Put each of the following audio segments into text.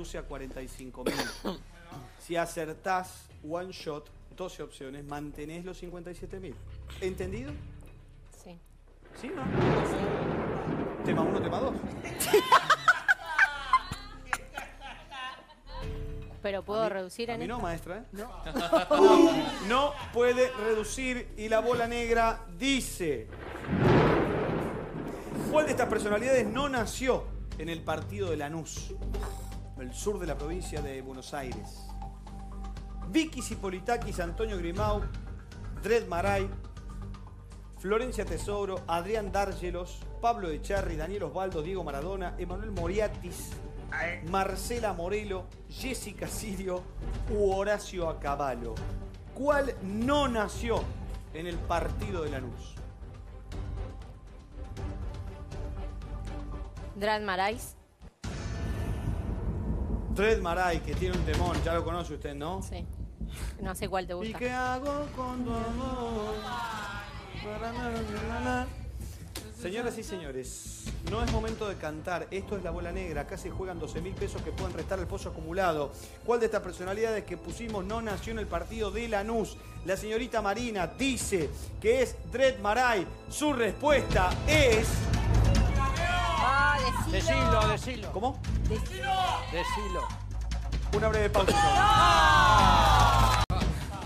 reduce a 45.000. Si acertás one shot, 12 opciones, mantenés los 57.000. ¿Entendido? Sí. ¿Sí, no? Sí. Tema 1, tema 2. Pero puedo reducir a mí no, maestra, ¿eh? No. No puede reducir y la bola negra dice: ¿cuál de estas personalidades no nació en el partido de Lanús, el sur de la provincia de Buenos Aires? Vicky Xipolitakis, Antonio Grimau, Dred Maray, Florencia Tesoro, Adrián Dargelos, Pablo Echarri, Daniel Osvaldo, Diego Maradona, Emanuel Moriatis, Marcela Morelo, Jessica Sirio u Horacio Acabalo. ¿Cuál no nació en el partido de Lanús? Dred Maray. Dred Maray, que tiene un temón, ya lo conoce usted, ¿no? Sí. No sé cuál te gusta. ¿Y qué hago con tu amor? Señoras y señores, no es momento de cantar. Esto es la bola negra. Acá se juegan 12.000 pesos que pueden restar al pozo acumulado. ¿Cuál de estas personalidades que pusimos no nació en el partido de Lanús? La señorita Marina dice que es Dred Maray. Su respuesta es... ¡Ah, decilo! Decilo. ¿Cómo? Decilo. Decilo. Una breve pausa. ¡Ah!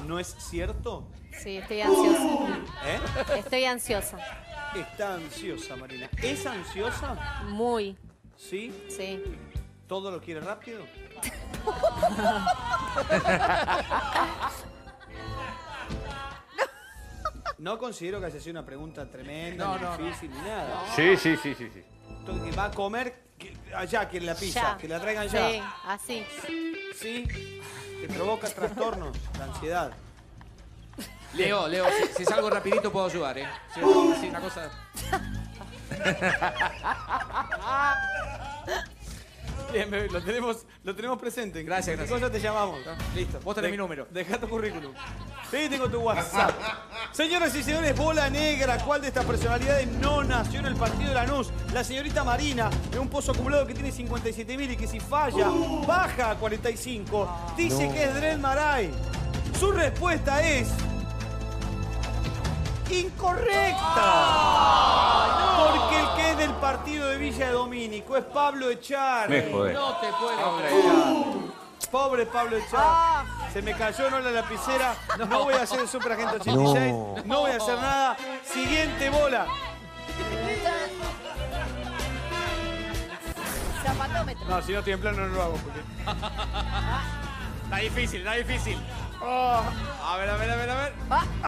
¿No es cierto? Sí, estoy ansiosa. ¿Eh? Estoy ansiosa. Está ansiosa, Marina. ¿Es ansiosa? Muy. ¿Sí? Sí. ¿Todo lo quiere rápido? No considero que haya sido una pregunta tremenda, difícil, ni nada. Sí. Entonces, va a comer allá, que la pizza, ya. Que la traigan ya. Sí, así. ¿Sí? Te provoca trastornos, la ansiedad. Leo, si salgo rapidito puedo ayudar, ¿eh? Si una cosa... Bien, lo tenemos presente. Gracias. Nosotros te llamamos. Listo. Vos tenés mi número. Dejá tu currículum. Sí, tengo tu WhatsApp. Señoras y señores, bola negra. ¿Cuál de estas personalidades no nació en el partido de Lanús? La señorita Marina, de un pozo acumulado que tiene 57.000 y que si falla, baja a 45. Dice que es Dred Maray. Su respuesta es... ¡incorrecta! ¡Oh, no! Porque el que es del partido de Villa Domínico es Pablo Echarri. Me jodé. No te puedo creer. Pobre Pablo Echarri. Se me cayó la lapicera. No voy a hacer el superagente 86. No voy a hacer nada. Siguiente bola. Zapatómetro. No, si no estoy en plano no lo hago. Porque... Está difícil. Oh. A ver.